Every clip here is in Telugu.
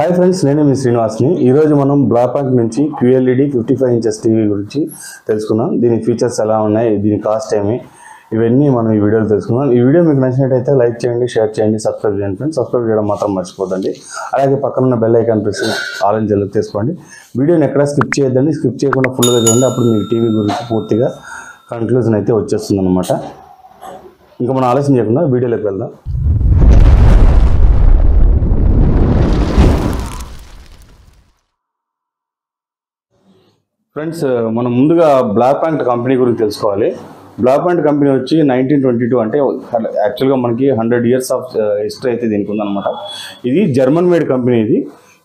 Hi friends, my name is Srinivasani. Today we will talk about QLED 55 inches TV. The features and cost. If you like this video, share and subscribe. Press bell icon. Friends, మనం ముందుగా బ్లాక్‌పాంట్ కంపెనీ గురించి తెలుసుకోవాలి. బ్లాక్‌పాంట్ కంపెనీ వచ్చి 1922 అంటే యాక్చువల్ గా మనకి 100 ఇయర్స్ ఆఫ్ హిస్టరీ అయితే దీనికి ఉంది అన్నమాట. ఇది జర్మన్ మేడ్ కంపెనీ ఇది.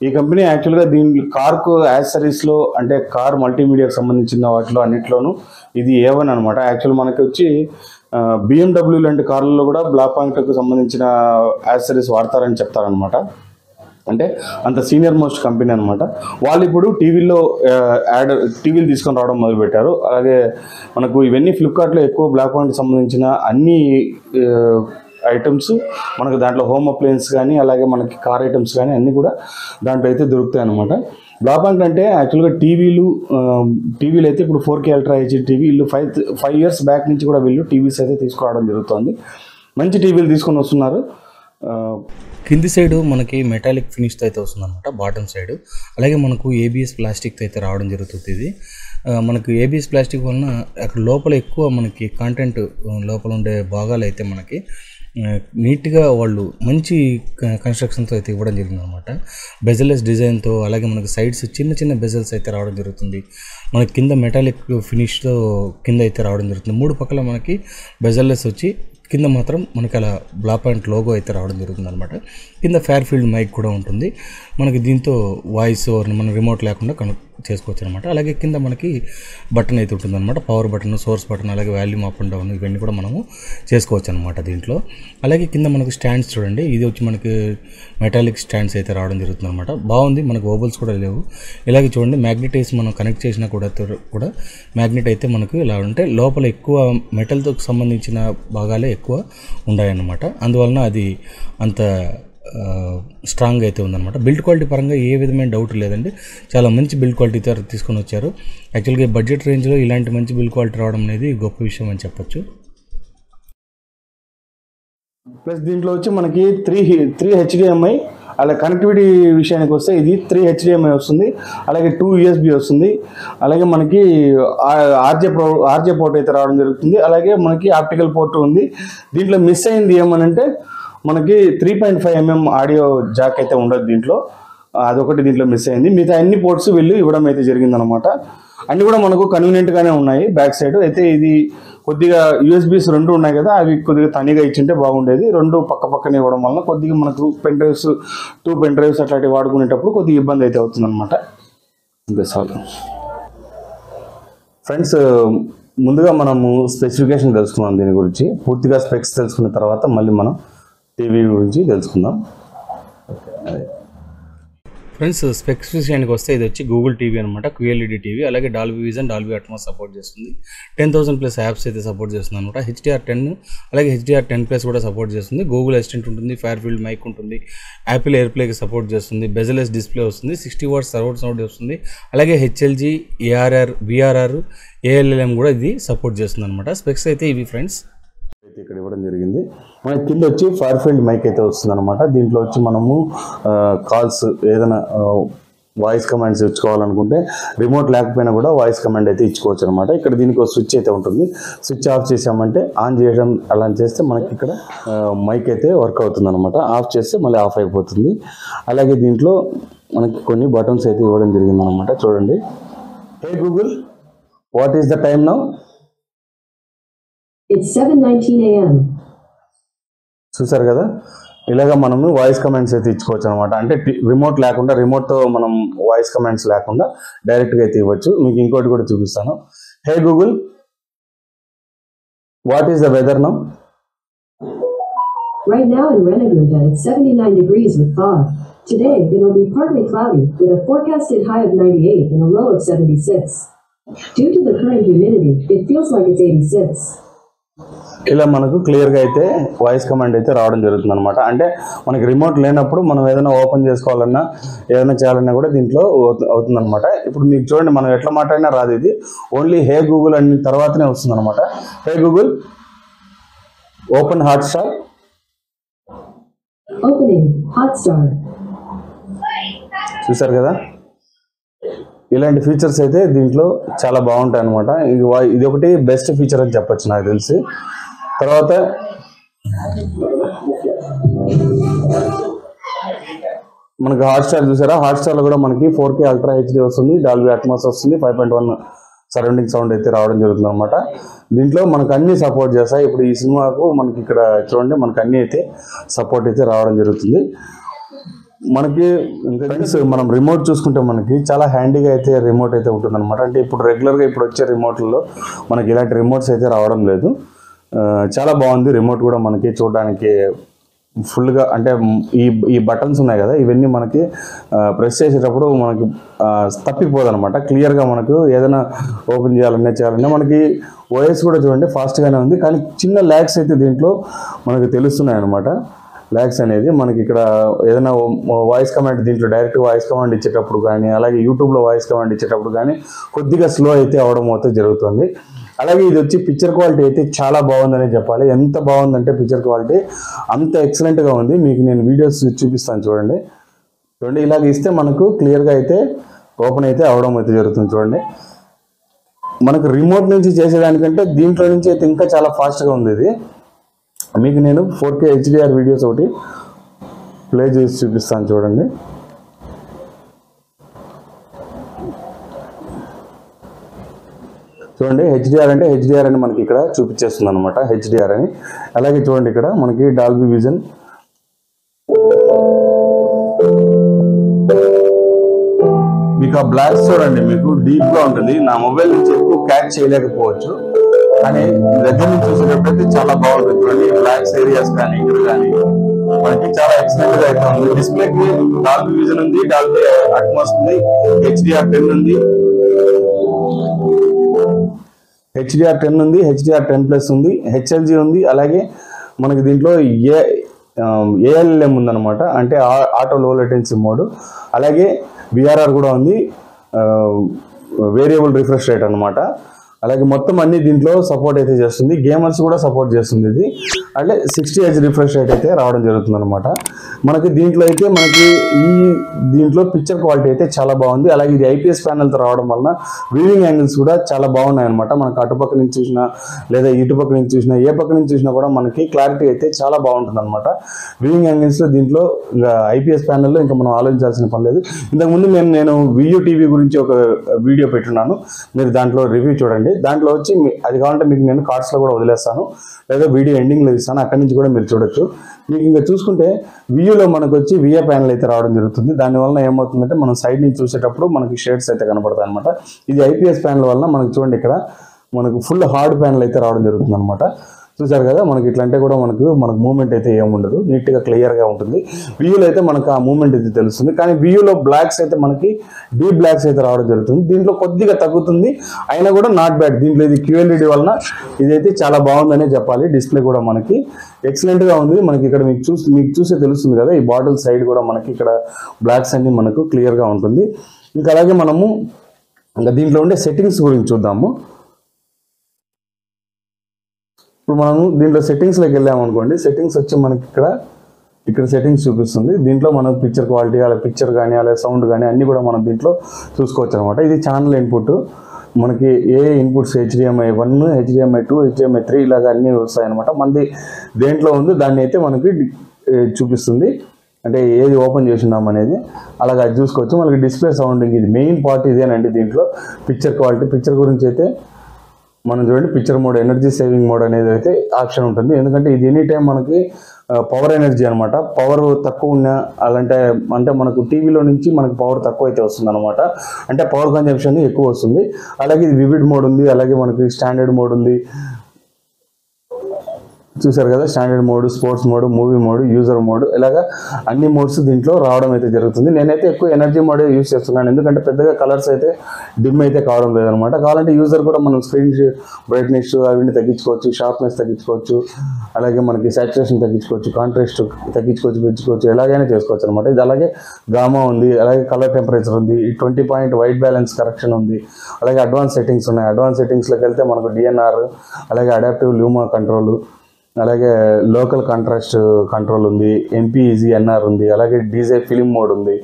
ఈ కంపెనీ యాక్చువల్ గా దీని కార్ కు యాక్సెసరీస్ లో అంటే కార్ మల్టీమీడియాకి సంబంధించిన వాటిలో అన్నిటిలోనూ ఇది A1 అన్నమాట. యాక్చువల్ మనకి వచ్చి BMW లాంటి కార్లలో కూడా బ్లాక్‌పాంట్ కు సంబంధించిన యాక్సెసరీస్ వాడతారని చెప్తారు అన్నమాట. అంటే అంత సీనియర్ మోస్ట్ కంపెనీ అన్నమాట. వాళ్ళు ఇప్పుడు టీవీలో యాడ్ టీవీలు తీసుకొని రావడం మొదలు పెట్టారు. అలాగే మనకు ఇవన్నీ ఫ్లిప్కార్ట్లో ఎక్కువ బ్లాక్‌పాంట్ సంబంధించిన అన్ని ఐటమ్స్ మనకు దాంట్లో హోమ్ అప్లయన్స్ కానీ అలాగే మనకి కార్ ఐటమ్స్ కానీ అన్నీ కూడా దాంట్లో అయితే దొరుకుతాయి అన్నమాట. బ్లాక్‌పాంట్ అంటే యాక్చువల్గా టీవీలు అయితే ఇప్పుడు 4K అల్ట్రా హెచ్డీ టీవీ వీళ్ళు ఫైవ్ ఇయర్స్ బ్యాక్ నుంచి కూడా వీళ్ళు టీవీస్ అయితే తీసుకురావడం జరుగుతుంది. మంచి టీవీలు తీసుకొని వస్తున్నారు. కింది సైడ్ మనకి మెటాలిక్ ఫినిష్తో అయితే వస్తుంది అనమాట, బాటమ్ సైడ్. అలాగే మనకు ABS ప్లాస్టిక్తో అయితే రావడం జరుగుతుంది. ఇది మనకు ABS ప్లాస్టిక్ వలన అక్కడ లోపల ఎక్కువ మనకి కంటెంట్ లోపల ఉండే భాగాలు అయితే మనకి నీట్గా వాళ్ళు మంచి కన్స్ట్రక్షన్తో అయితే ఇవ్వడం జరిగింది అనమాట. బెజల్లెస్ డిజైన్తో అలాగే మనకు సైడ్స్ చిన్న చిన్న బెజల్స్ అయితే రావడం జరుగుతుంది. మనకి కింద మెటాలిక్ ఫినిష్తో కింద అయితే రావడం జరుగుతుంది. మూడు పక్కల మనకి బెజల్లెస్ వచ్చి కింద మాత్రం మనకి అలా బ్లాక్‌పాంట్ లోగో అయితే రావడం జరుగుతుంది అనమాట. కింద ఫేర్ఫీల్డ్ మైక్ కూడా ఉంటుంది. మనకి దీంతో వాయిస్ ఓవర్ని మనం రిమోట్ లేకుండా చేసుకోవచ్చు అనమాట. అలాగే కింద మనకి బటన్ అయితే ఉంటుంది అనమాట, పవర్ బటన్, సోర్స్ బటన్, అలాగే వాల్యూమ్ అప్ అండ్ డౌన్ ఇవన్నీ కూడా మనము చేసుకోవచ్చు అనమాట దీంట్లో. అలాగే కింద మనకు స్టాండ్స్ చూడండి, ఇది వచ్చి మనకి మెటాలిక్ స్టాండ్స్ అయితే రావడం జరుగుతుంది అనమాట. బాగుంది, మనకు ఓబుల్స్ కూడా లేవు. ఇలాగే చూడండి మ్యాగ్నెట్ వేసి మనం కనెక్ట్ చేసినా కూడా మ్యాగ్నెట్ అయితే మనకు ఇలా ఉంటే లోపల ఎక్కువ మెటల్తో సంబంధించిన భాగాలే ఎక్కువ ఉన్నాయన్నమాట. అందువలన అది అంత స్ట్రాంగ్ అయితే ఉందన్నమాట. బిల్డ్ క్వాలిటీ పరంగా ఏ విధమైన డౌట్ లేదండి, చాలా మంచి బిల్డ్ క్వాలిటీతో తీసుకొని వచ్చారు. యాక్చువల్గా బడ్జెట్ రేంజ్లో ఇలాంటి మంచి బిల్డ్ క్వాలిటీ రావడం అనేది గొప్ప విషయం అని చెప్పొచ్చు. ప్లస్ దీంట్లో వచ్చి మనకి త్రీ HDMI, అలాగే కనెక్టివిటీ విషయానికి వస్తే ఇది 3 HDMI వస్తుంది, అలాగే 2 USB వస్తుంది, అలాగే మనకి RJ పోర్ట్ అయితే రావడం జరుగుతుంది. అలాగే మనకి ఆప్టికల్ పోర్ట్ ఉంది. దీంట్లో మిస్ అయింది ఏమనంటే మనకి 3.5mm ఆడియో జాక్ అయితే ఉండదు దీంట్లో, అదొకటి దీంట్లో మిస్ అయింది. మిగతా అన్ని పోర్ట్స్ వీళ్ళు ఇవ్వడం అయితే జరిగిందనమాట. అన్నీ కూడా మనకు కన్వీనియంట్గానే ఉన్నాయి. బ్యాక్ సైడ్ అయితే ఇది కొద్దిగా USBs రెండు ఉన్నాయి కదా, అవి కొద్దిగా తనిగా ఇచ్చింటే బాగుండేది. రెండు పక్క పక్కనే ఇవ్వడం వల్ల కొద్దిగా మనకు టూ పెన్ డ్రైవ్స్ అట్లాంటివి వాడుకునేటప్పుడు కొద్దిగా ఇబ్బంది అయితే అవుతుందన్నమాట. ఫ్రెండ్స్, ముందుగా మనము స్పెసిఫికేషన్ తెలుసుకున్నాం. దీని గురించి పూర్తిగా స్పెక్స్ తెలుసుకున్న తర్వాత మళ్ళీ మనం టీవీ గురించి తెలుసుకుందాం. ఫ్రెండ్స్, స్పెక్స్ విషయానికి వస్తే ఇది వచ్చి గూగుల్ TV అనమాట, QLED TV. అలాగే Dolby Vision, Dolby Atmos support చేస్తుంది. 10,000+ యాప్స్ అయితే సపోర్ట్ చేస్తుంది అనమాట. HDR10 అలాగే HDR10+ కూడా సపోర్ట్ చేస్తుంది. Google అసిస్టెంట్ ఉంటుంది, ఫైర్ఫీల్డ్ మైక్ ఉంటుంది, Apple AirPlayకి సపోర్ట్ చేస్తుంది, బెజలెస్ డిస్ప్లే వస్తుంది, 60W సరౌండ్ సౌండ్ వస్తుంది. అలాగే HLG, ARR, VRR, ALLM కూడా ఇది సపోర్ట్ చేస్తుంది అనమాట. స్పెక్స్ అయితే ఇవి ఫ్రెండ్స్ ఇక్కడ ఇవ్వడం జరిగింది. మన కింద వచ్చి ఫైర్ఫీల్డ్ మైక్ అయితే వస్తుంది అనమాట. దీంట్లో వచ్చి మనము కాల్స్ ఏదైనా వాయిస్ కమాండ్స్ ఇచ్చుకోవాలనుకుంటే రిమోట్ లేకపోయినా కూడా వాయిస్ కమాండ్ అయితే ఇచ్చుకోవచ్చు అనమాట. ఇక్కడ దీనికి ఒక స్విచ్ అయితే ఉంటుంది. స్విచ్ ఆఫ్ చేసామంటే ఆన్ చేయడం అలా చేస్తే మనకి ఇక్కడ మైక్ అయితే వర్క్ అవుతుంది అనమాట. ఆఫ్ చేస్తే మళ్ళీ ఆఫ్ అయిపోతుంది. అలాగే దీంట్లో మనకి కొన్ని బటన్స్ అయితే ఇవ్వడం జరిగింది అనమాట. చూడండి, hey Google, what is the time now? It's 7:19 AM. చూసారు కదా, ఇలాగ మనము వాయిస్ కమాండ్స్ అయితే ఇచ్చుకోవచ్చు అనమాట. అంటే రిమోట్ లేకుండా, రిమోట్తో మనం వాయిస్ కమాండ్స్ లేకుండా డైరెక్ట్గా అయితే ఇవ్వచ్చు. మీకు ఇంకోటి కూడా చూపిస్తాను. Hey Google, what is the weather now? Right now in Renegunda it's 79 degrees with fog. Today it will be partly cloudy with a forecasted high of 98 and a low of 76. Due to the current humidity, it feels like it's 86. ఇలా మనకు క్లియర్గా అయితే వాయిస్ కమాండ్ అయితే రావడం జరుగుతుంది అనమాట. అంటే మనకి రిమోట్ లేనప్పుడు మనం ఏదైనా ఓపెన్ చేసుకోవాలన్నా ఏదైనా చేయాలన్నా కూడా దీంట్లో అవుతుందన్నమాట. ఇప్పుడు మీకు చూడండి మనం ఎట్లా మాట్లాడినా రాదు, ఇది ఓన్లీ హే గూగుల్ అన్న తర్వాతనే వస్తుంది అనమాట. Hey Google open Hotstar. చూసారు కదా, ఇలాంటి ఫీచర్స్ అయితే దీంట్లో చాలా బాగుంటాయి అనమాట. ఇది ఒకటి బెస్ట్ ఫీచర్ అని చెప్పచ్చు నాకు తెలిసి. తర్వాత మనకి హాట్స్టార్ చూసారా, హాట్స్టార్లో కూడా మనకి 4K అల్ట్రా హెచ్డీ వస్తుంది, డాల్బీ అట్మాస్ వస్తుంది, 5.1 సరౌండింగ్ సౌండ్ అయితే రావడం జరుగుతుంది అనమాట. దీంట్లో మనకు అన్ని సపోర్ట్ చేస్తాయి. ఇప్పుడు ఈ సినిమాకు మనకి ఇక్కడ చూడండి మనకు అన్నీ అయితే సపోర్ట్ అయితే రావడం జరుగుతుంది. మనకి ఫ్రెండ్స్ మనం రిమోట్ చూసుకుంటే మనకి చాలా హ్యాండీగా అయితే రిమోట్ అయితే ఉంటుంది అనమాట. అంటే ఇప్పుడు రెగ్యులర్గా ఇప్పుడు వచ్చే రిమోట్లలో మనకి ఇలాంటి రిమోట్స్ అయితే రావడం లేదు. చాలా బాగుంది రిమోట్ కూడా మనకి చూడడానికి. ఫుల్గా అంటే ఈ బటన్స్ ఉన్నాయి కదా, ఇవన్నీ మనకి ప్రెస్ చేసేటప్పుడు మనకి తప్పిపోదు అనమాట. క్లియర్గా మనకు ఏదైనా ఓపెన్ చేయాలన్నా చేయాలన్నా మనకి ఓఎస్ కూడా చూడండి ఫాస్ట్గానే ఉంది, కానీ చిన్న ల్యాగ్స్ అయితే దీంట్లో మనకి తెలుస్తున్నాయి అనమాట. ల్యాగ్స్ అనేది మనకి ఇక్కడ ఏదైనా వాయిస్ కమాండ్ దీంట్లో డైరెక్ట్ వాయిస్ కమాండ్ ఇచ్చేటప్పుడు కానీ, అలాగే యూట్యూబ్లో వాయిస్ కమాండ్ ఇచ్చేటప్పుడు కానీ కొద్దిగా స్లో అయితే అవడం అయితే జరుగుతుంది. అలాగే ఇది వచ్చి పిక్చర్ క్వాలిటీ అయితే చాలా బాగుందనే చెప్పాలి. ఎంత బాగుందంటే పిక్చర్ క్వాలిటీ అంత ఎక్సలెంట్గా ఉంది. మీకు నేను వీడియోస్ చూపిస్తాను చూడండి. చూడండి ఇలాగ ఇస్తే మనకు క్లియర్గా అయితే ఓపెన్ అయితే అవడం అయితే జరుగుతుంది. చూడండి మనకు రిమోట్ నుంచి చేసేదానికంటే దీంట్లో నుంచి అయితే ఇంకా చాలా ఫాస్ట్గా ఉంది ఇది. మీకు నేను 4K HDR వీడియోస్ ఒకటి ప్లే చేసి చూపిస్తాను చూడండి. చూడండి HDR అంటే HDR అని మనకి ఇక్కడ చూపించేస్తుంది అనమాట, HDR అని. అలాగే చూడండి ఇక్కడ మనకి డాల్బీ విజన్. మీకు ఆ బ్లాక్ చూడండి మీకు డీప్గా ఉంటుంది. నా మొబైల్ నుంచి ఎక్కువ క్యాచ్ చేయలేకపోవచ్చు, కానీ దగ్గర నుంచి చూసేటప్పుడైతే చాలా బాగుంటుంది. చూడండి బ్లాక్స్ ఏరియాస్ కానీ ఇక్కడ కానీ మనకి చాలా ఎక్సలెంట్ గా అయితే ఉంది. డిస్ప్లేకి డాల్బీ విజన్ ఉంది, డాల్బీ అట్మాస్ ఉంది, HDR 10 ఉంది, HDR 10 ఉంది, HDR 10+ ఉంది, HLG ఉంది. అలాగే మనకి దీంట్లో ALM ఉందన్నమాట, అంటే ఆటో లో లెటెన్సీ మోడ్. అలాగే VRR కూడా ఉంది, వేరియబుల్ రిఫ్రెష్ రేట్ అనమాట. అలాగే మొత్తం అన్ని దీంట్లో సపోర్ట్ అయితే చేస్తుంది. గేమర్స్ కూడా సపోర్ట్ చేస్తుంది ఇది. అంటే 60Hz రిఫ్రెష్ రేట్ అయితే రావడం జరుగుతుంది అనమాట. మనకి దీంట్లో అయితే మనకి దీంట్లో పిక్చర్ క్వాలిటీ అయితే చాలా బాగుంది. అలాగే ఇది IPS ప్యానెల్తో రావడం వలన వ్యూవింగ్ యాంగిల్స్ కూడా చాలా బాగున్నాయి అనమాట. మనకు అటుపక్క నుంచి చూసినా లేదా ఇటుపక్క నుంచి చూసినా ఏ పక్క నుంచి చూసినా కూడా మనకి క్లారిటీ అయితే చాలా బాగుంటుంది అనమాట. వ్యూవింగ్ యాంగిల్స్లో దీంట్లో IPS ప్యానెల్లో ఇంకా మనం ఆలోచించాల్సిన పని లేదు. ఇంతకుముందు నేను VUTV గురించి ఒక వీడియో పెట్టున్నాను, మీరు దాంట్లో రివ్యూ చూడండి. దాంట్లో వచ్చి అది కావాలంటే మీకు నేను కార్డ్స్లో కూడా వదిలేస్తాను, లేదా వీడియో ఎండింగ్లో ఇస్తాను, అక్కడి నుంచి కూడా మీరు చూడొచ్చు. మీకు ఇంకా చూసుకుంటే వ్యూలో మనకు వచ్చి VA ప్యానెల్ అయితే రావడం జరుగుతుంది. దానివల్ల ఏమవుతుందంటే మనం సైడ్ నుంచి చూసేటప్పుడు మనకి షేడ్స్ అయితే కనపడతాయి అనమాట. ఇది IPS ప్యానెల్ వల్ల మనకు చూడండి ఇక్కడ మనకు ఫుల్ హార్డ్ ప్యానెల్ అయితే రావడం జరుగుతుంది అనమాట. చూసారు కదా మనకి ఇట్లాంటి కూడా మనకు మూమెంట్ అయితే ఏముండదు, నీట్గా క్లియర్గా ఉంటుంది. వ్యూలో అయితే మనకు ఆ మూమెంట్ అయితే తెలుస్తుంది, కానీ వ్యూలో బ్లాక్స్ అయితే మనకి డీప్ బ్లాక్స్ అయితే రావడం జరుగుతుంది. దీంట్లో కొద్దిగా తగ్గుతుంది అయినా కూడా నాట్ బ్యాడ్. దీంట్లో ఇది QLED వలన ఇదైతే చాలా బాగుందనే చెప్పాలి. డిస్ప్లే కూడా మనకి ఎక్సలెంట్గా ఉంది. మనకి ఇక్కడ మీకు చూసే తెలుస్తుంది కదా, ఈ బాటిల్ సైడ్ కూడా మనకి ఇక్కడ బ్లాక్స్ అన్ని మనకు క్లియర్గా ఉంటుంది. ఇంకా అలాగే మనము ఇంకా దీంట్లో ఉండే సెట్టింగ్స్ గురించి చూద్దాము. ఇప్పుడు మనం దీంట్లో సెట్టింగ్స్లోకి వెళ్ళాము అనుకోండి. సెట్టింగ్స్ వచ్చి మనకి ఇక్కడ సెట్టింగ్స్ చూపిస్తుంది. దీంట్లో మనం పిక్చర్ క్వాలిటీ, అలా పిక్చర్ కానీ అలా సౌండ్ కానీ అన్నీ కూడా మనం దీంట్లో చూసుకోవచ్చు అనమాట. ఇది ఛానల్ ఇన్పుట్, మనకి ఏ ఇన్పుట్స్ HDMI 1, HDMI 2, HDMI 3 ఇలాగ అన్నీ వస్తాయన్నమాట. మనది దేంట్లో ఉందో దాన్ని అయితే మనకి చూపిస్తుంది, అంటే ఏది ఓపెన్ చేసినాం అనేది అలాగ అది చూసుకోవచ్చు. మనకి డిస్ప్లే సౌండింగ్ ఇది మెయిన్ పార్ట్ ఇదేనండి దీంట్లో. పిక్చర్ క్వాలిటీ, పిక్చర్ గురించి అయితే మనం చూడండి picture mode, energy saving mode అనేది అయితే ఆప్షన్ ఉంటుంది. ఎందుకంటే ఇది ఎనీ టైం మనకి పవర్ ఎనర్జీ అనమాట. పవర్ తక్కువ ఉన్న అలాంటి అంటే మనకు టీవీలో నుంచి మనకు పవర్ తక్కువ అయితే వస్తుంది అనమాట, అంటే పవర్ కన్జంప్షన్ ఎక్కువ వస్తుంది. అలాగే ఇది వివిడ్ మోడ్ ఉంది, అలాగే మనకి స్టాండర్డ్ మోడ్ ఉంది, చూశారు కదా standard mode, sports mode, movie mode, user mode, ఇలాగా అన్ని మోడ్స్ దీంట్లో రావడం అయితే జరుగుతుంది. నేనైతే ఎక్కువ ఎనర్జీ మోడే యూజ్ చేస్తున్నాను, ఎందుకంటే పెద్దగా కలర్స్ అయితే డిమ్ అయితే కావడం లేదనమాట. కావాలంటే యూజర్ కూడా మనం స్క్రీన్ బ్రైట్నెస్ అవన్నీ తగ్గించుకోవచ్చు, షార్ప్నెస్ తగ్గించుకోవచ్చు, అలాగే మనకి సాచురేషన్ తగ్గించుకోవచ్చు, కాంట్రాస్ట్ తగ్గించుకోవచ్చు, పెంచుకోవచ్చు, ఎలాగైనా చేసుకోవచ్చు అనమాట. ఇది అలాగే గామా ఉంది, అలాగే కలర్ టెంపరేచర్ ఉంది, 20 పాయింట్ వైట్ బ్యాలెన్స్ కరెక్షన్ ఉంది, అలాగే అడ్వాన్స్ సెట్టింగ్స్ ఉన్నాయి. అడ్వాన్స్ సెట్టింగ్స్లోకి వెళ్తే మనకు DNR, అలాగే అడాప్టివ్ లూమా కంట్రోల్, అలాగే లోకల్ కాంట్రాస్ట్ కంట్రోల్ ఉంది, MPEG NR ఉంది, అలాగే DJ ఫిలిం మోడ్ ఉంది,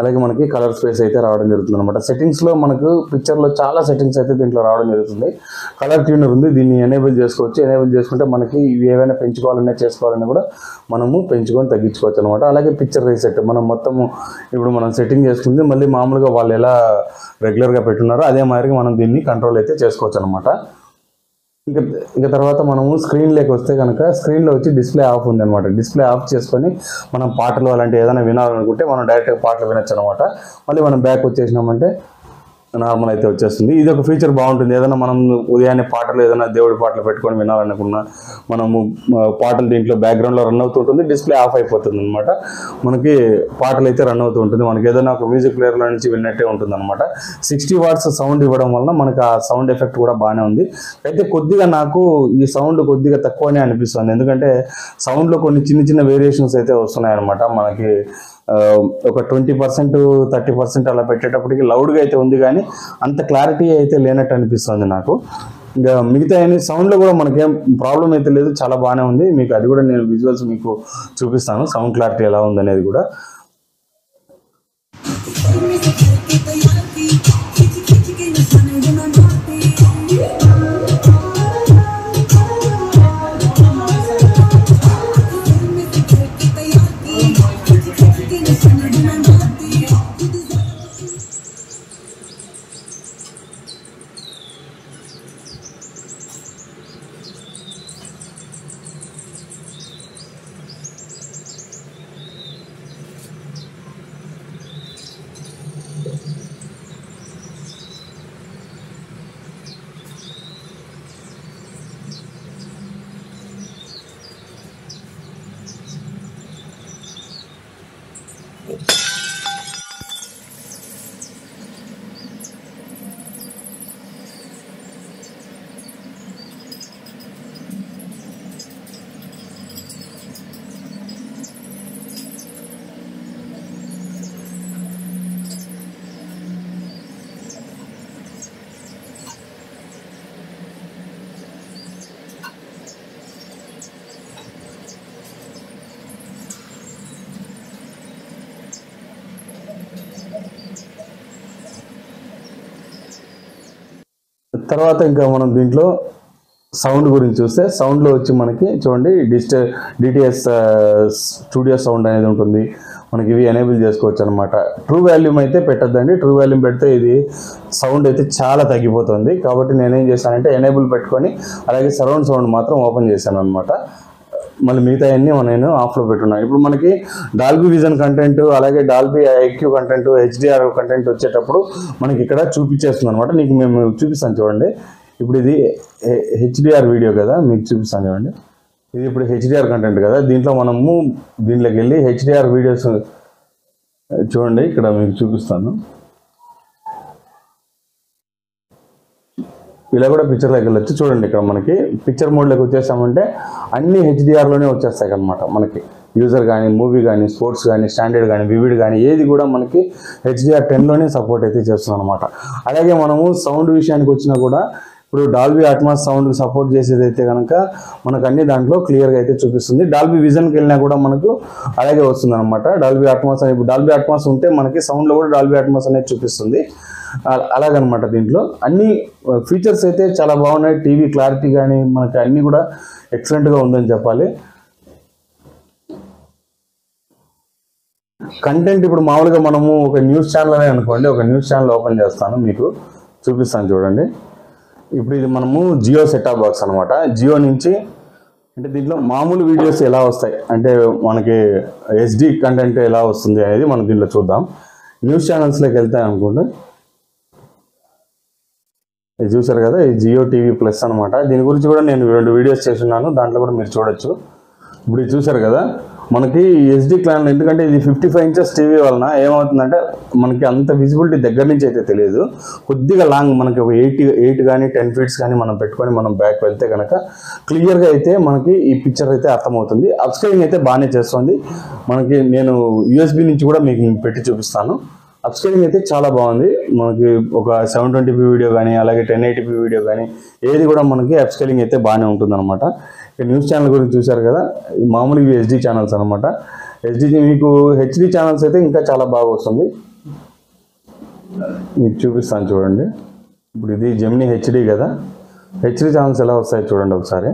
అలాగే మనకి కలర్ స్పేస్ అయితే రావడం జరుగుతుంది అనమాట. సెట్టింగ్స్లో మనకు పిక్చర్లో చాలా సెట్టింగ్స్ అయితే దీంట్లో రావడం జరుగుతుంది. కలర్ ట్యూనర్ ఉంది, దీన్ని ఎనేబుల్ చేసుకోవచ్చు. ఎనేబుల్ చేసుకుంటే మనకి ఇవి ఏవైనా పెంచుకోవాలన్నా చేసుకోవాలన్నా కూడా మనము పెంచుకొని తగ్గించుకోవచ్చు అనమాట. అలాగే పిక్చర్ రీసెట్, మనం మొత్తము ఇప్పుడు మనం సెట్టింగ్ చేసుకుంది మళ్ళీ మామూలుగా వాళ్ళు ఎలా రెగ్యులర్గా పెట్టున్నారో అదే మాదిరిగా మనం దీన్ని కంట్రోల్ అయితే చేసుకోవచ్చు అనమాట. ఇంకా తర్వాత మనము స్క్రీన్లోకి వస్తే కనుక స్క్రీన్లో వచ్చి డిస్ప్లే ఆఫ్ ఉందనమాట. డిస్ప్లే ఆఫ్ చేసుకొని మనం పాటలు అలాంటివి ఏదైనా వినాలనుకుంటే మనం డైరెక్ట్గా పాటలు వినొచ్చు అనమాట. మళ్ళీ మనం బ్యాక్ వచ్చేసినామంటే నార్మల్ అయితే వచ్చేస్తుంది. ఇది ఒక ఫీచర్ బాగుంటుంది. ఏదైనా మనం ఉదయాన్నే పాటలు ఏదైనా దేవుడి పాటలు పెట్టుకొని వినాలనుకున్నా మనము పాటలు దీంట్లో బ్యాక్గ్రౌండ్లో రన్ అవుతూ ఉంటుంది, డిస్ప్లే ఆఫ్ అయిపోతుంది అనమాట. మనకి పాటలు అయితే రన్ అవుతూ ఉంటుంది, మనకి ఏదైనా ఒక మ్యూజిక్ ప్లేయర్లో నుంచి విన్నట్టే ఉంటుంది అనమాట. 60 వాట్స్ సౌండ్ ఇవ్వడం వలన మనకు ఆ సౌండ్ ఎఫెక్ట్ కూడా బాగానే ఉంది. అయితే కొద్దిగా నాకు ఈ సౌండ్ కొద్దిగా తక్కువనే అనిపిస్తుంది, ఎందుకంటే సౌండ్లో కొన్ని చిన్న చిన్న వేరియేషన్స్ అయితే వస్తున్నాయన్నమాట. మనకి ఒక 20%, 30% అలా పెట్టేటప్పటికి లౌడ్గా అయితే ఉంది, కానీ అంత క్లారిటీ అయితే లేనట్టు అనిపిస్తుంది నాకు. ఇంకా మిగతా అన్ని సౌండ్లో కూడా మనకేం ప్రాబ్లం అయితే లేదు, చాలా బాగానే ఉంది. మీకు అది కూడా నేను విజువల్స్ మీకు చూపిస్తాను, సౌండ్ క్లారిటీ ఎలా ఉందనేది కూడా. తర్వాత ఇంకా మనం దీంట్లో సౌండ్ గురించి చూస్తే సౌండ్లో వచ్చి మనకి చూడండి DTS స్టూడియో సౌండ్ అనేది ఉంటుంది, మనకి ఇవి ఎనేబుల్ చేసుకోవచ్చు అనమాట. ట్రూ వాల్యూమ్ అయితే పెట్టద్దండి, ట్రూ వాల్యూమ్ పెడితే ఇది సౌండ్ అయితే చాలా తగ్గిపోతుంది. కాబట్టి నేనేం చేశానంటే ఎనేబుల్ పెట్టుకొని అలాగే సరౌండ్ సౌండ్ మాత్రం ఓపెన్ చేశాను అనమాట. మళ్ళీ మిగతా అన్నీ నేను ఆఫ్లో పెట్టున్నాను. ఇప్పుడు మనకి డాల్బీ విజన్ కంటెంట్, అలాగే Dolby IQ content, HDR content వచ్చేటప్పుడు మనకి ఇక్కడ చూపించేస్తుంది అనమాట. నీకు మేము చూపిస్తాను చూడండి. ఇప్పుడు ఇది HDR వీడియో కదా, మీకు చూపిస్తాను చూడండి. ఇది ఇప్పుడు HDR కంటెంట్ కదా, దీంట్లో మనము దీంట్లోకి వెళ్ళి HDR వీడియోస్ చూడండి, ఇక్కడ మీకు చూపిస్తాను. ఇలా కూడా పిక్చర్లోకి వెళ్ళొచ్చు చూడండి. ఇక్కడ మనకి పిక్చర్ మోడ్లోకి వచ్చేసామంటే అన్ని HDRలోనే వచ్చేస్తాయి అనమాట. మనకి యూజర్ కానీ, మూవీ కానీ, స్పోర్ట్స్ కానీ, స్టాండర్డ్ కానీ, వివిడ్ కానీ ఏది కూడా మనకి HDR 10లోనే సపోర్ట్ అయితే చేస్తుంది అనమాట. అలాగే మనము సౌండ్ విషయానికి వచ్చినా కూడా ఇప్పుడు డాల్బీ అట్మాస్ సౌండ్కి సపోర్ట్ చేసేదైతే కనుక మనకు అన్ని దాంట్లో క్లియర్గా అయితే చూపిస్తుంది. డాల్బీ విజన్కి వెళ్ళినా కూడా మనకు అలాగే వస్తుంది అనమాట. డాల్బీ అట్మాస్ అని ఇప్పుడు డాల్బీ అట్మాస్ ఉంటే మనకి సౌండ్లో కూడా డాల్బీ అట్మాస్ అనేది చూపిస్తుంది. అలాగనమాట దీంట్లో అన్ని ఫీచర్స్ అయితే చాలా బాగున్నాయి. టీవీ క్లారిటీ కానీ మనకి అన్నీ కూడా ఎక్సలెంట్గా ఉందని చెప్పాలి. కంటెంట్ ఇప్పుడు మామూలుగా మనము ఒక న్యూస్ ఛానల్ అనే అనుకోండి, ఒక న్యూస్ ఛానల్ ఓపెన్ చేస్తాను, మీకు చూపిస్తాను చూడండి. ఇప్పుడు ఇది మనము జియో సెటాప్ బాక్స్ అనమాట. జియో నుంచి అంటే దీంట్లో మామూలు వీడియోస్ ఎలా వస్తాయి అంటే మనకి HD కంటెంట్ ఎలా వస్తుంది అనేది మనం దీంట్లో చూద్దాం. న్యూస్ ఛానల్స్లోకి వెళ్తాయి అనుకోండి. ఇది చూసారు కదా, ఇది జియో టీవీ ప్లస్ అనమాట. దీని గురించి కూడా నేను 2 వీడియోస్ చేస్తున్నాను, దాంట్లో కూడా మీరు చూడొచ్చు. ఇప్పుడు ఇది చూసారు కదా, మనకి ఎస్డి క్లాన్, ఎందుకంటే ఇది 55 ఇంచెస్ టీవీ వలన ఏమవుతుందంటే మనకి అంత విజిబిలిటీ దగ్గర నుంచి అయితే తెలియదు. కొద్దిగా లాంగ్ మనకి 8 కానీ 10 ఫీట్స్ కానీ మనం పెట్టుకొని మనం బ్యాక్ వెళ్తే కనుక క్లియర్గా అయితే మనకి ఈ పిక్చర్ అయితే అర్థమవుతుంది. అప్స్కేలింగ్ అయితే బాగానే చేస్తుంది మనకి. నేను యూఎస్బీ నుంచి కూడా మీకు పెట్టి చూపిస్తాను. అప్స్కేలింగ్ అయితే చాలా బాగుంది మనకి. ఒక 720p వీడియో కానీ అలాగే 1080p వీడియో కానీ ఏది కూడా మనకి అప్స్కేలింగ్ అయితే బాగానే ఉంటుంది అనమాట. న్యూస్ ఛానల్ గురించి చూశారు కదా, మామూలు ఇవి హెచ్డి ఛానల్స్ అనమాట. మీకు హెచ్డి ఛానల్స్ అయితే ఇంకా చాలా బాగా వస్తుంది, మీకు చూపిస్తాను చూడండి. ఇప్పుడు ఇది జెమిని హెచ్డి కదా, హెచ్డి ఛానల్స్ ఎలా వస్తాయి చూడండి ఒకసారి.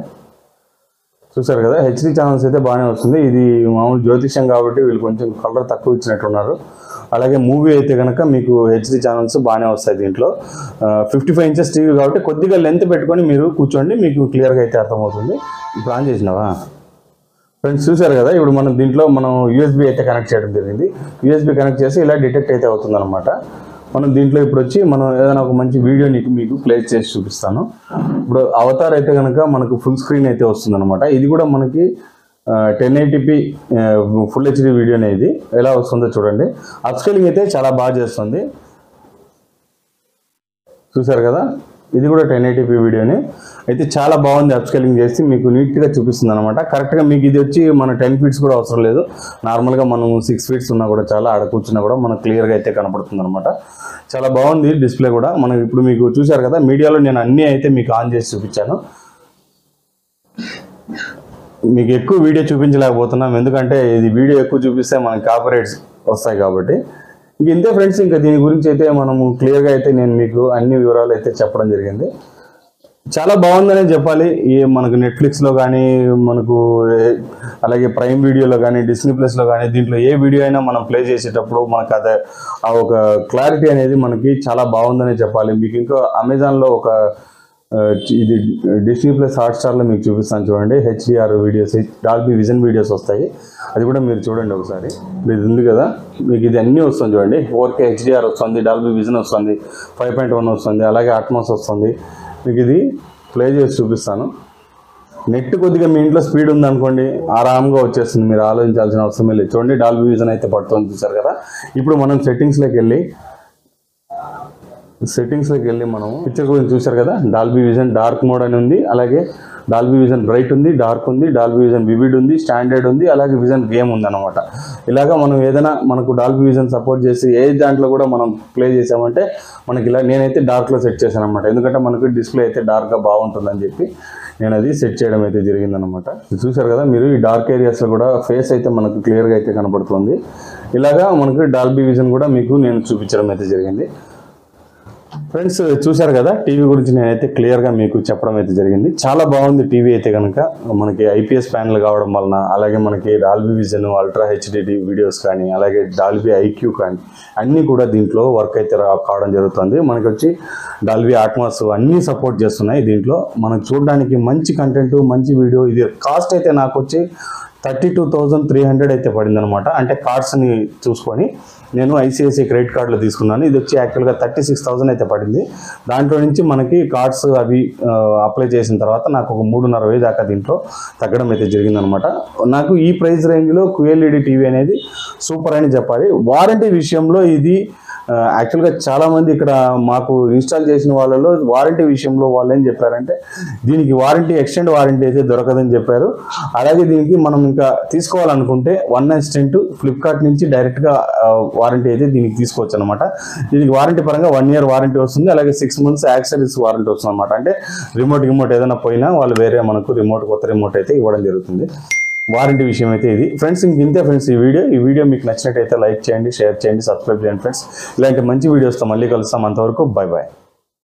చూసారు కదా, హెచ్డి ఛానల్స్ అయితే బాగానే వస్తుంది. ఇది మామూలు జ్యోతిష్యం కాబట్టి వీళ్ళు కొంచెం కలర్ తక్కువ ఇచ్చినట్టున్నారు. అలాగే మూవీ అయితే కనుక మీకు హెచ్డి ఛానల్స్ బాగానే వస్తాయి. దీంట్లో 55 ఇంచెస్ టీవీ కాబట్టి కొద్దిగా లెంత్ పెట్టుకొని మీరు కూర్చోండి, మీకు క్లియర్గా అయితే అర్థమవుతుంది. ఇప్పుడు ఆన్ చేసినావా ఫ్రెండ్స్, చూసారు కదా. ఇప్పుడు మనం దీంట్లో మనం యూఎస్బీ అయితే కనెక్ట్ చేయడం జరిగింది. యూఎస్బీ కనెక్ట్ చేసి ఇలా డిటెక్ట్ అయితే అవుతుంది అనమాట. మనం దీంట్లో ఇప్పుడు వచ్చి మనం ఏదైనా ఒక మంచి వీడియోని మీకు ప్లే చేసి చూపిస్తాను. ఇప్పుడు అవతార్ అయితే కనుక మనకు ఫుల్ స్క్రీన్ అయితే వస్తుంది అనమాట. ఇది కూడా మనకి 1080p ఫుల్ హెచ్డి వీడియోనే. ఇది ఎలా వస్తుందో చూడండి. అప్స్కేలింగ్ అయితే చాలా బాగా చేస్తుంది, చూసారు కదా. ఇది కూడా 1080p వీడియోనే అయితే చాలా బాగుంది. అప్స్కేలింగ్ చేసి మీకు నీట్గా చూపిస్తుంది అనమాట. కరెక్ట్గా మీకు ఇది వచ్చి మన 10 ఫీట్స్ కూడా అవసరం లేదు. నార్మల్గా మనం 6 ఫీట్స్ ఉన్నా కూడా చాలా, ఆడ కూర్చున్నా కూడా మనకు క్లియర్గా అయితే కనపడుతుంది అనమాట. చాలా బాగుంది డిస్ప్లే కూడా మనకి. ఇప్పుడు మీకు చూసారు కదా, మీడియాలో నేను అన్నీ అయితే మీకు ఆన్ చేసి చూపించాను. మీకు ఎక్కువ వీడియో చూపించలేకపోతున్నాం, ఎందుకంటే ఇది వీడియో ఎక్కువ చూపిస్తే మనకి కాపీరైట్స్ వస్తాయి కాబట్టి. ఇంతే ఫ్రెండ్స్, ఇంకా దీని గురించి అయితే మనము క్లియర్గా అయితే నేను మీకు అన్ని వివరాలు అయితే చెప్పడం జరిగింది. చాలా బాగుందనే చెప్పాలి. ఈ మనకు నెట్ఫ్లిక్స్లో కానీ మనకు అలాగే ప్రైమ్ వీడియోలో కానీ డిస్నీ ప్లస్లో కానీ దీంట్లో ఏ వీడియో అయినా మనం ప్లే చేసేటప్పుడు మనకు అదే ఆ ఒక క్లారిటీ అనేది మనకి చాలా బాగుందనే చెప్పాలి. మీకు ఇంకా అమెజాన్లో ఒక ఇది డిస్నీ ప్లస్ హాట్స్టార్లో మీకు చూపిస్తాను చూడండి. HDR videos, Dolby vision videos వస్తాయి. అది కూడా మీరు చూడండి ఒకసారి. ఇది ఉంది కదా, మీకు ఇది అన్నీ వస్తుంది చూడండి. 4K హెచ్డిఆర్ వస్తుంది, డాల్బీ విజన్ వస్తుంది, 5.1 వస్తుంది, అలాగే అట్మాస్ వస్తుంది. మీకు ఇది ప్లే చేసి చూపిస్తాను. నెట్ కొద్దిగా మీ ఇంట్లో స్పీడ్ ఉందనుకోండి, ఆరామ్గా వచ్చేస్తుంది, మీరు ఆలోచించాల్సిన అవసరమే లేదు. చూడండి, డాల్బీ విజన్ అయితే పడుతుంది, చూసారు కదా. ఇప్పుడు మనం సెట్టింగ్స్లోకి వెళ్ళి మనం పిక్చర్ గురించి చూసారు కదా. డాల్బీ విజన్ డార్క్ మోడ్ అని ఉంది, అలాగే డాల్బీ విజన్ బ్రైట్ ఉంది, డార్క్ ఉంది, డాల్బీ విజన్ వివిడ్ ఉంది, స్టాండర్డ్ ఉంది, అలాగే విజన్ గేమ్ ఉందన్నమాట. ఇలాగ మనం ఏదైనా మనకు డాల్బీ విజన్ సపోర్ట్ చేసి ఏ దాంట్లో కూడా మనం ప్లే చేసామంటే మనకి ఇలా నేనైతే డార్క్లో సెట్ చేశాను అనమాట. ఎందుకంటే మనకు డిస్ప్లే అయితే డార్క్గా బాగుంటుందని చెప్పి నేను అది సెట్ చేయడం అయితే జరిగిందనమాట. చూసారు కదా మీరు, ఈ డార్క్ ఏరియాస్లో కూడా ఫేస్ అయితే మనకు క్లియర్గా అయితే కనపడుతుంది. ఇలాగా మనకు డాల్బీ విజన్ కూడా మీకు నేను చూపించడం అయితే జరిగింది. ఫ్రెండ్స్ చూశారు కదా, టీవీ గురించి నేనైతే క్లియర్గా మీకు చెప్పడం అయితే జరిగింది. చాలా బాగుంది టీవీ అయితే కనుక. మనకి ఐపీఎస్ ప్యానల్ కావడం వలన అలాగే మనకి Dolby vision, ultra HD videos కానీ అలాగే డాల్బీ ఐక్యూ కానీ అన్నీ కూడా దీంట్లో వర్క్ అయితే కావడం జరుగుతుంది. మనకి వచ్చి డాల్బీ అట్మాస్ అన్నీ సపోర్ట్ చేస్తున్నాయి. దీంట్లో మనం చూడడానికి మంచి కంటెంట్, మంచి వీడియో. ఇది కాస్ట్ అయితే నాకు వచ్చి 32,300 అయితే పడిందనమాట. అంటే కార్డ్స్ని చూసుకొని నేను ఐసిఐసిఐ క్రెడిట్ కార్డులో తీసుకున్నాను. ఇది వచ్చి యాక్చువల్గా 36,000 అయితే పడింది. దాంట్లో నుంచి మనకి కార్డ్స్ అవి అప్లై చేసిన తర్వాత నాకు ఒక 3,500 దాకా దీంట్లో తగ్గడం అయితే జరిగిందనమాట. నాకు ఈ ప్రైస్ రేంజ్లో QLED టీవీ అనేది సూపర్ అని చెప్పాలి. వారంటీ విషయంలో ఇది యాక్చువల్గా చాలామంది ఇక్కడ మాకు ఇన్స్టాల్ చేసిన వాళ్ళలో వారంటీ విషయంలో వాళ్ళు ఏం చెప్పారంటే దీనికి వారంటీ, ఎక్స్టెండ్ వారంటీ అయితే దొరకదని చెప్పారు. అలాగే దీనికి మనం ఇంకా తీసుకోవాలనుకుంటే 1/10 ఫ్లిప్కార్ట్ నుంచి డైరెక్ట్గా వారంటీ అయితే దీనికి తీసుకోవచ్చు అనమాట. దీనికి వారంటీ పరంగా 1 year వారంటీ వస్తుంది, అలాగే 6 months యాక్సరీస్ వారంటీ వస్తుంది అనమాట. అంటే రిమోట్ ఏదైనా పోయినా వాళ్ళు వేరే మనకు కొత్త రిమోట్ అయితే ఇవ్వడం జరుగుతుంది. వారంటీ విషయం అయితే ఇది ఫ్రెండ్స్. ఇంతే ఫ్రెండ్స్ ఈ వీడియో. ఈ వీడియో మీకు నచ్చినట్టయితే లైక్ చేయండి, షేర్ చేయండి, సబ్స్క్రైబ్ చేయండి ఫ్రెండ్స్. ఇలాంటి మంచి వీడియోస్తో మళ్ళీ కలుస్తాం. అంతవరకు బై బాయ్.